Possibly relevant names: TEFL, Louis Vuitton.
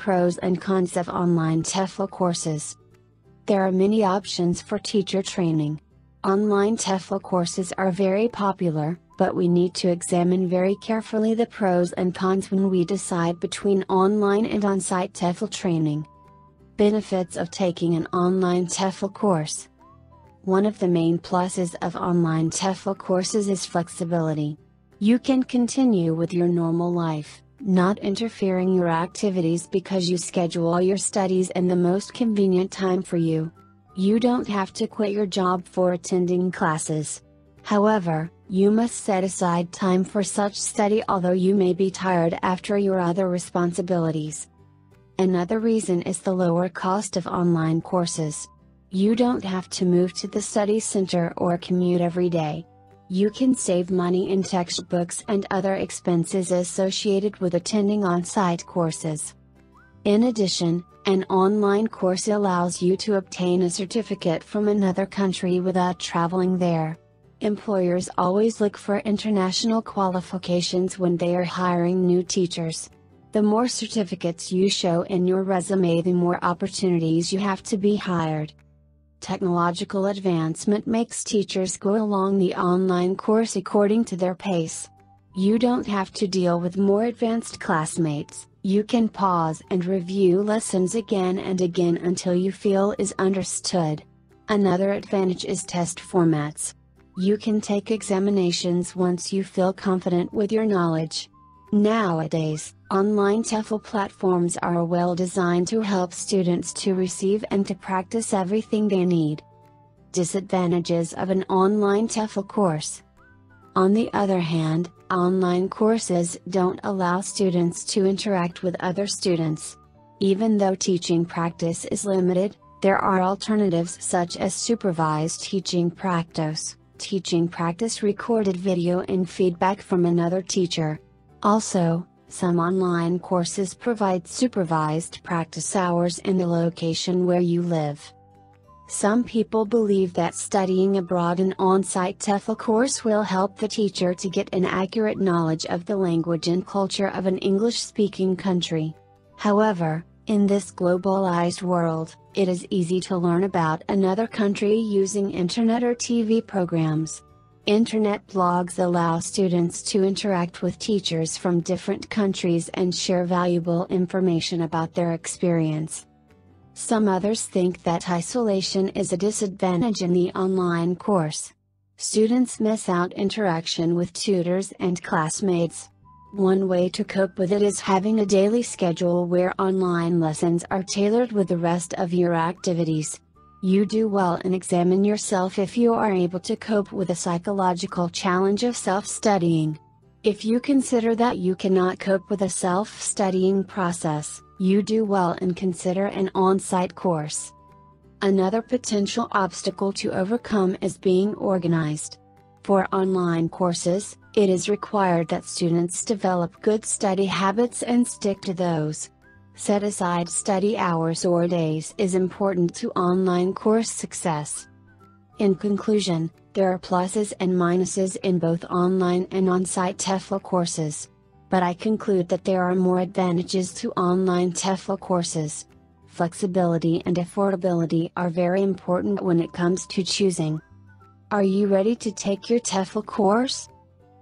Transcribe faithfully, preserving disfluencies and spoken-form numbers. Pros and cons of online T E F L courses. There are many options for teacher training. Online T E F L courses are very popular, but we need to examine very carefully the pros and cons when we decide between online and on-site T E F L training. Benefits of taking an online T E F L course. One of the main pluses of online T E F L courses is flexibility. You can continue with your normal life, not interfering your activities because you schedule your studies in the most convenient time for you. You don't have to quit your job for attending classes. However, you must set aside time for such study, although you may be tired after your other responsibilities. Another reason is the lower cost of online courses. You don't have to move to the study center or commute every day. You can save money in textbooks and other expenses associated with attending on-site courses. In addition, an online course allows you to obtain a certificate from another country without traveling there. Employers always look for international qualifications when they are hiring new teachers. The more certificates you show in your resume, the more opportunities you have to be hired. Technological advancement makes teachers go along the online course according to their pace. You don't have to deal with more advanced classmates. You can pause and review lessons again and again until you feel is understood. Another advantage is test formats. You can take examinations once you feel confident with your knowledge. Nowadays, online T E F L platforms are well designed to help students to receive and to practice everything they need. Disadvantages of an online T E F L course. On the other hand, online courses don't allow students to interact with other students. Even though teaching practice is limited, there are alternatives such as supervised teaching practice, teaching practice recorded video and feedback from another teacher. Also, some online courses provide supervised practice hours in the location where you live. Some people believe that studying abroad an on-site T E F L course will help the teacher to get an accurate knowledge of the language and culture of an English-speaking country. However, in this globalized world, it is easy to learn about another country using internet or T V programs. Internet blogs allow students to interact with teachers from different countries and share valuable information about their experience. Some others think that isolation is a disadvantage in the online course. Students miss out interaction with tutors and classmates. One way to cope with it is having a daily schedule where online lessons are tailored with the rest of your activities. You do well and examine yourself if you are able to cope with the psychological challenge of self-studying. If you consider that you cannot cope with a self-studying process, you do well and consider an on-site course. Another potential obstacle to overcome is being organized. For online courses, it is required that students develop good study habits and stick to those. Set aside study hours or days is important to online course success. In conclusion, there are pluses and minuses in both online and on-site T E F L courses. But I conclude that there are more advantages to online T E F L courses. Flexibility and affordability are very important when it comes to choosing. Are you ready to take your T E F L course?